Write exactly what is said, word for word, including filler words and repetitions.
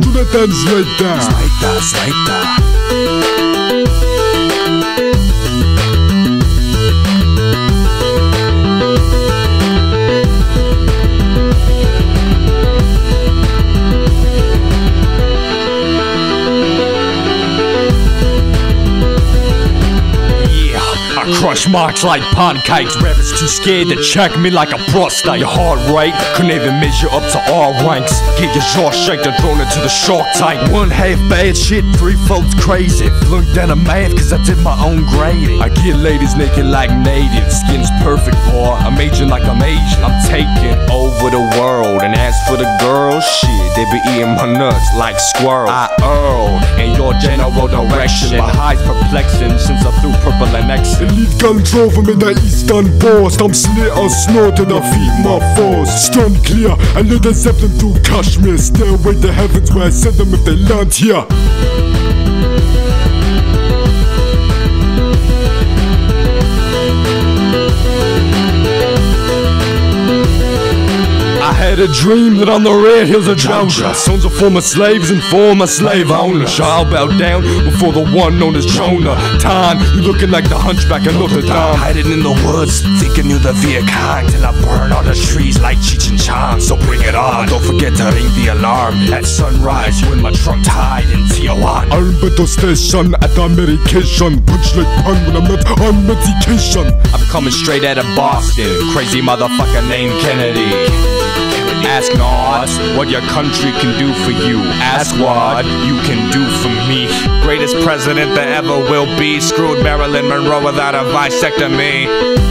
Jonatán Zweite. Zweite, Zweite. I crush marks like pancakes. Rappers too scared to check me like a prostate. Your heart rate couldn't even measure up to our ranks. Get your jaw shaked and thrown into the shark tank. One half bad shit, three folds crazy. Flunked down to math cause I did my own grading. I get ladies naked like native. Skin's perfect, boy, I'm aging like I'm Asian. I'm taking over the world. And as for the girls, shit, they be eating my nuts like squirrels. I earl in your general direction. My high's perplexing since I threw purple and exit. Lead gang drove in the Eastern Boston. I'm slit or snorted, I feed my force. Storm clear, I led the Zeppelin through Kashmir. Stairway to heavens where I send them if they land here. I had a dream that on the red hills of Georgia, sons of former slaves and former slave owners shall bow down before the one known as Jonatán. You looking like the hunchback of Notre Dame. Hiding in the woods, thinking you the Vietcong, till I burn all the trees like Cheech and Chong. So bring it on, don't forget to ring the alarm. At sunrise, you and my trunk tied in Tijuan. Alberto station at Americation. Punch like pun when I'm not on medication. I'm coming straight out of Boston, crazy motherfucker named Kennedy. Ask not what your country can do for you. Ask what you can do for me. Greatest president there ever will be. Screwed Marilyn Monroe without a vasectomy.